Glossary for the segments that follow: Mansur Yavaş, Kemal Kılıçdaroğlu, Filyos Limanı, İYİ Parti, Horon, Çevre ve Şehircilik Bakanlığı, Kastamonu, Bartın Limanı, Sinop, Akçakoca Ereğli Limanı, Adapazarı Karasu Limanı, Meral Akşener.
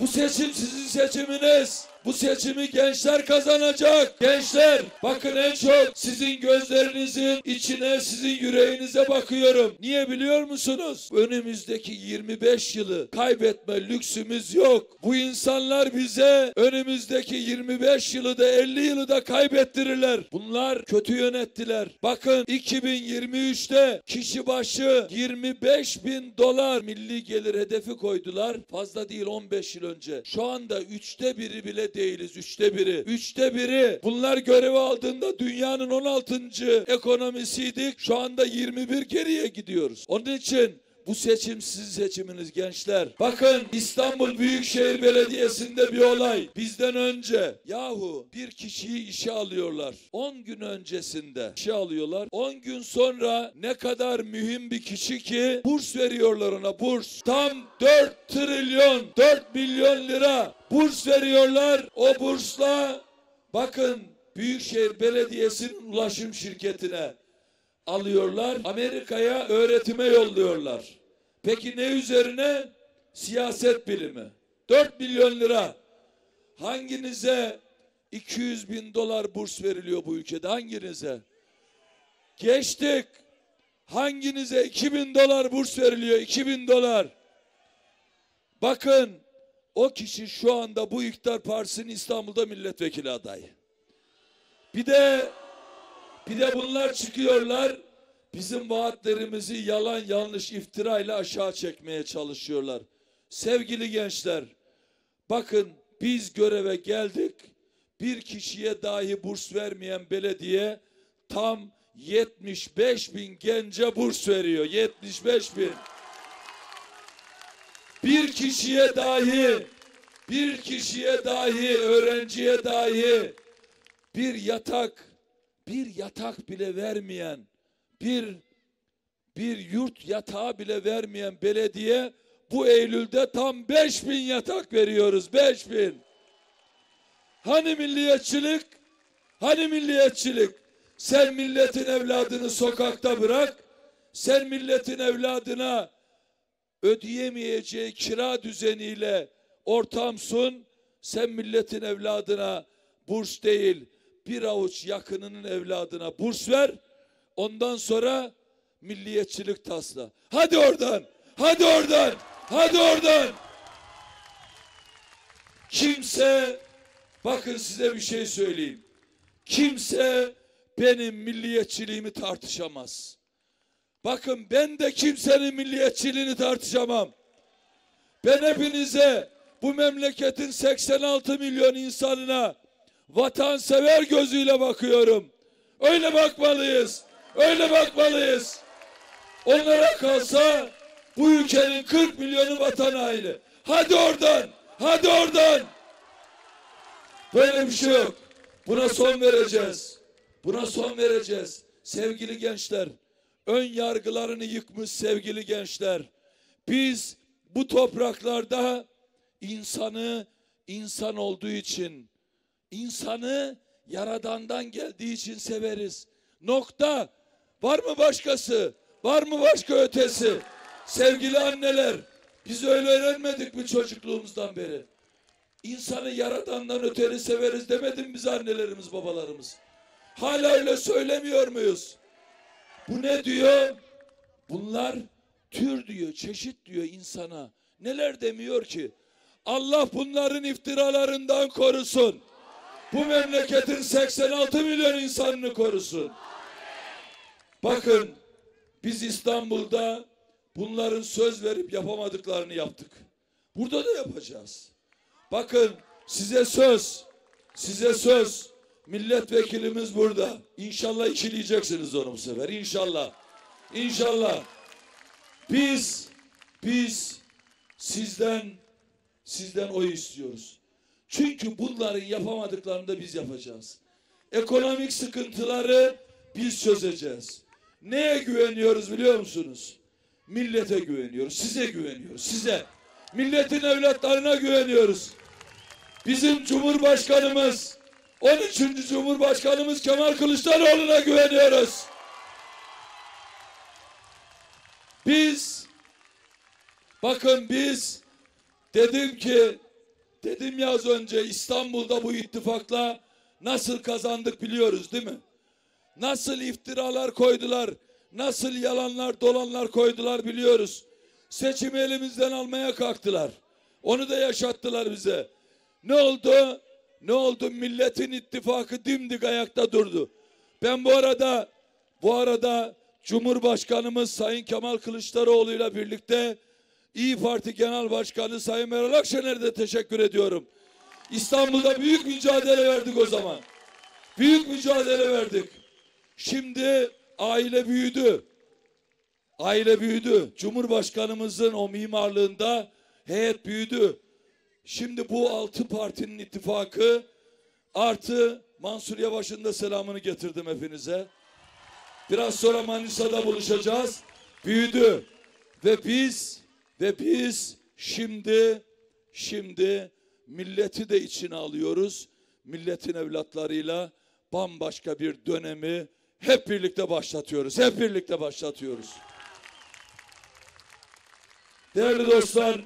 Bu seçim sizin seçiminiz. Bu seçimi gençler kazanacak. Gençler, bakın en çok sizin gözlerinizin içine, sizin yüreğinize bakıyorum. Niye biliyor musunuz? Önümüzdeki 25 yılı kaybetme lüksümüz yok. Bu insanlar bize önümüzdeki 25 yılı da 50 yılı da kaybettirirler. Bunlar kötü yönettiler. Bakın 2023'te kişi başı $25.000 milli gelir hedefi koydular. Fazla değil, 15 yıl önce. Şu anda 3'te 1'i bile değiliz. 3'te 1'i. 3'te 1'i. Bunlar görevi aldığında dünyanın 16. ekonomisiydik. Şu anda 21 geriye gidiyoruz. Onun için bu seçim sizin seçiminiz gençler. Bakın İstanbul Büyükşehir Belediyesi'nde bir olay. Bizden önce yahu bir kişiyi işe alıyorlar. 10 gün öncesinde işe alıyorlar. 10 gün sonra ne kadar mühim bir kişi ki burs veriyorlar ona, burs. Tam 4 milyon lira burs veriyorlar. O bursla bakın Büyükşehir Belediyesi'nin ulaşım şirketine alıyorlar. Amerika'ya öğretime yolluyorlar. Peki ne üzerine? Siyaset bilimi. 4 milyon lira. Hanginize $200.000 burs veriliyor bu ülkede? Hanginize? Geçtik. Hanginize $2.000 burs veriliyor? $2.000. Bakın o kişi şu anda bu iktidar partisinin İstanbul'da milletvekili adayı. Bir de bunlar çıkıyorlar, bizim vaatlerimizi yalan, yanlış, iftirayla aşağı çekmeye çalışıyorlar. Sevgili gençler, bakın biz göreve geldik, bir kişiye dahi burs vermeyen belediye tam 75.000 gence burs veriyor. 75.000. Bir kişiye dahi, öğrenciye dahi bir yatak bile vermeyen, bir yurt yatağı bile vermeyen belediye bu Eylül'de tam 5.000 yatak veriyoruz. 5.000. Hani milliyetçilik? Sen milletin evladını sokakta bırak. Sen milletin evladına ödeyemeyeceği kira düzeniyle ortam sun. Sen milletin evladına burs değil, bir avuç yakınının evladına burs ver. Ondan sonra milliyetçilik tasla. Hadi oradan. Kimse, bakın size bir şey söyleyeyim. Kimse benim milliyetçiliğimi tartışamaz. Bakın ben de kimsenin milliyetçiliğini tartışamam. Ben hepinize, bu memleketin 86 milyon insanına vatansever gözüyle bakıyorum. Öyle bakmalıyız. Onlara kalsa bu ülkenin 40 milyonu vatan haini. Hadi oradan. Böyle bir şey yok. Buna son vereceğiz. Sevgili gençler, ön yargılarını yıkmış sevgili gençler. Biz bu topraklarda insan olduğu için, İnsanı yaradandan geldiği için severiz. Nokta. Var mı başkası? Var mı başka ötesi? Sevgili anneler, biz öyle öğrenmedik mi çocukluğumuzdan beri? İnsanı yaradandan öteri severiz demedim mi biz annelerimiz, babalarımız? Hala öyle söylemiyor muyuz? Bu ne diyor? Bunlar tür diyor, çeşit diyor insana. Neler demiyor ki? Allah bunların iftiralarından korusun. Bu memleketin 86 milyon insanını korusun. Bakın biz İstanbul'da bunların söz verip yapamadıklarını yaptık. Burada da yapacağız. Bakın size söz. Milletvekilimiz burada. İnşallah ikileyeceksiniz onu bu sefer. İnşallah. Biz sizden oy istiyoruz. Çünkü bunların yapamadıklarını da biz yapacağız. Ekonomik sıkıntıları biz çözeceğiz. Neye güveniyoruz biliyor musunuz? Millete güveniyoruz. Size güveniyoruz. Size. Milletin evlatlarına güveniyoruz. Bizim Cumhurbaşkanımız, 13. Cumhurbaşkanımız Kemal Kılıçdaroğlu'na güveniyoruz. Bakın biz dedim ki Dedim ya az önce, İstanbul'da bu ittifakla nasıl kazandık biliyoruz değil mi? Nasıl iftiralar koydular, nasıl yalanlar dolanlar koydular biliyoruz. Seçimi elimizden almaya kalktılar. Onu da yaşattılar bize. Ne oldu? Ne oldu? Milletin ittifakı dimdik ayakta durdu. Ben bu arada Cumhurbaşkanımız Sayın Kemal Kılıçdaroğlu ile birlikte İYİ Parti Genel Başkanı Sayın Meral Akşener'e de teşekkür ediyorum. İstanbul'da büyük mücadele verdik o zaman. Büyük mücadele verdik. Şimdi aile büyüdü. Aile büyüdü. Cumhurbaşkanımızın o mimarlığında heyet büyüdü. Şimdi bu 6 partinin ittifakı artı Mansur Yavaş'ın da selamını getirdim hepinize. Biraz sonra Manisa'da buluşacağız. Büyüdü. Ve biz şimdi milleti de içine alıyoruz. Milletin evlatlarıyla bambaşka bir dönemi hep birlikte başlatıyoruz. Hep birlikte başlatıyoruz. Değerli dostlar,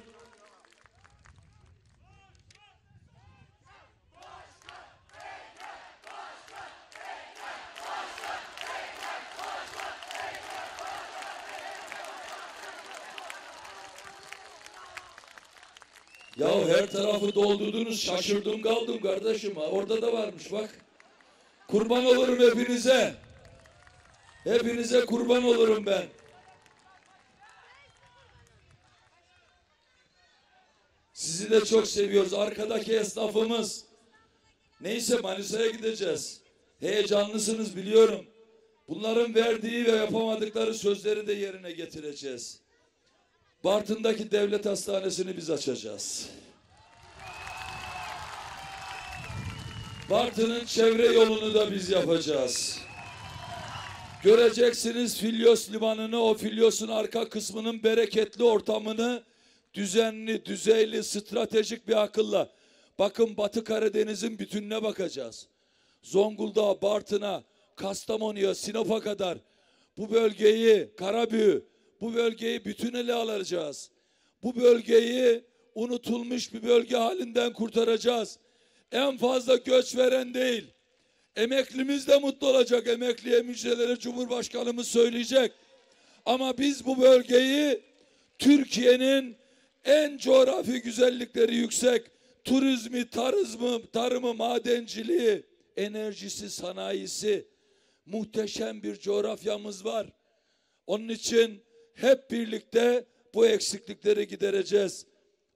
ya her tarafı doldurdunuz, şaşırdım kaldım kardeşim. Orada da varmış bak. Kurban olurum hepinize. Hepinize kurban olurum ben. Sizi de çok seviyoruz. Arkadaki esnafımız. Neyse, Manisa'ya gideceğiz. Heyecanlısınız biliyorum. Bunların verdiği ve yapamadıkları sözleri de yerine getireceğiz. Bartın'daki devlet hastanesini biz açacağız. Bartın'ın çevre yolunu da biz yapacağız. Göreceksiniz Filyos Limanı'nı, o Filyos'un arka kısmının bereketli ortamını düzenli, düzeyli, stratejik bir akılla. Bakın, Batı Karadeniz'in bütününe bakacağız. Zonguldak'a, Bartın'a, Kastamonu'ya, Sinop'a kadar bu bölgeyi, Karabük'ü, bu bölgeyi bütün ele alacağız. Bu bölgeyi unutulmuş bir bölge halinden kurtaracağız. En fazla göç veren değil. Emeklimiz de mutlu olacak. Emekliye müjdeleri Cumhurbaşkanımız söyleyecek. Ama biz bu bölgeyi Türkiye'nin en coğrafi güzellikleri yüksek, turizmi, tarımı, madenciliği, enerjisi, sanayisi, muhteşem bir coğrafyamız var. Onun için hep birlikte bu eksiklikleri gidereceğiz.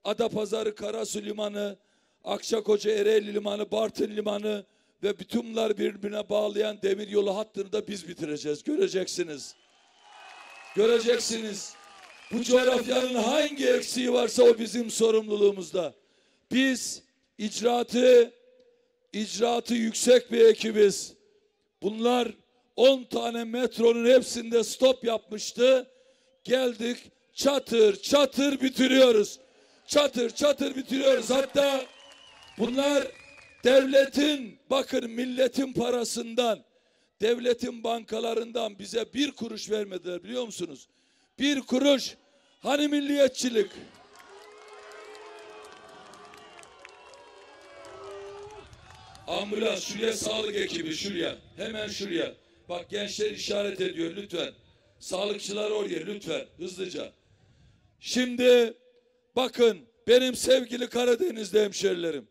Adapazarı Karasu Limanı, Akçakoca Ereğli Limanı, Bartın Limanı ve bütün bunlar birbirine bağlayan demiryolu hattını da biz bitireceğiz. Göreceksiniz. Göreceksiniz. Bu coğrafyanın hangi eksiği varsa o bizim sorumluluğumuzda. Biz icraatı yüksek bir ekibiz. Bunlar 10 tane metronun hepsinde stop yapmıştı. Geldik, çatır çatır bitiriyoruz. Çatır çatır bitiriyoruz. Hatta bunlar devletin, bakın milletin parasından, devletin bankalarından bize bir kuruş vermediler biliyor musunuz? Bir kuruş. Hani milliyetçilik? Ambulans şuraya, sağlık ekibi şuraya. Hemen şuraya. Bak, gençler işaret ediyor lütfen. Sağlıkçılar oraya lütfen hızlıca. Şimdi bakın, benim sevgili Karadeniz'de hemşerilerim.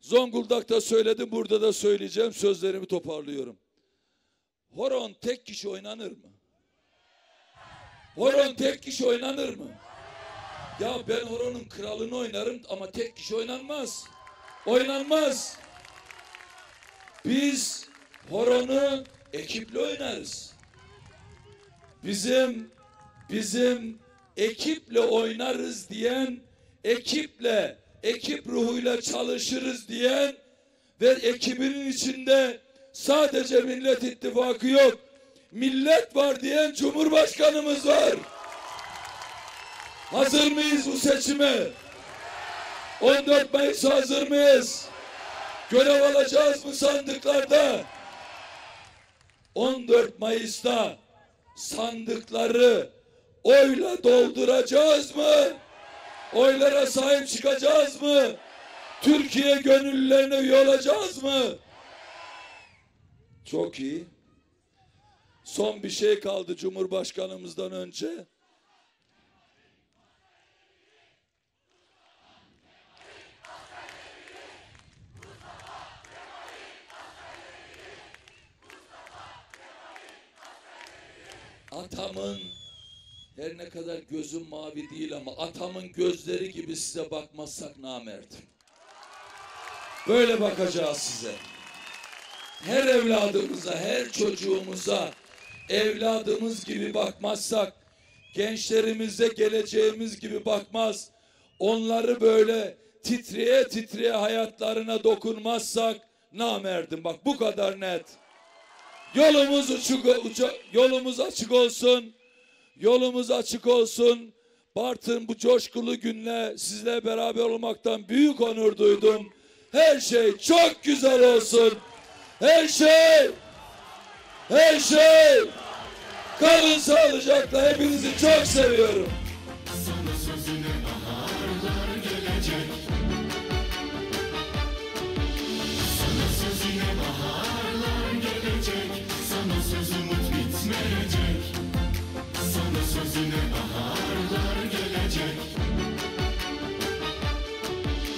Zonguldak'ta söyledim, burada da söyleyeceğim, sözlerimi toparlıyorum. Horon tek kişi oynanır mı? Horon tek kişi oynanır mı? Ya ben Horon'un kralını oynarım ama tek kişi oynanmaz. Oynanmaz. Biz Horon'u ekiple oynarız. Bizim ekiple oynarız diyen, ekip ruhuyla çalışırız diyen ve ekibinin içinde sadece Millet İttifakı yok, millet var diyen Cumhurbaşkanımız var. Hazır mıyız bu seçime? 14 Mayıs'a hazır mıyız? Görev alacağız mı sandıklarda? 14 Mayıs'ta sandıkları oyla dolduracağız mı? Oylara sahip çıkacağız mı? Türkiye gönüllülerine üye olacağız mı? Çok iyi. Son bir şey kaldı Cumhurbaşkanımızdan önce. Atamın, her ne kadar gözüm mavi değil ama atamın gözleri gibi size bakmazsak namerdim. Böyle bakacağız size. Her evladımıza, her çocuğumuza evladımız gibi bakmazsak, gençlerimize geleceğimiz gibi bakmaz, onları böyle titreye titreye hayatlarına dokunmazsak namerdim. Bak bu kadar net. Yolumuz açık olsun. Yolumuz açık olsun. Bartın bu coşkulu günle sizle beraber olmaktan büyük onur duydum. Her şey çok güzel olsun. Her şey. Kalın sağlıcakla. Hepinizi çok seviyorum.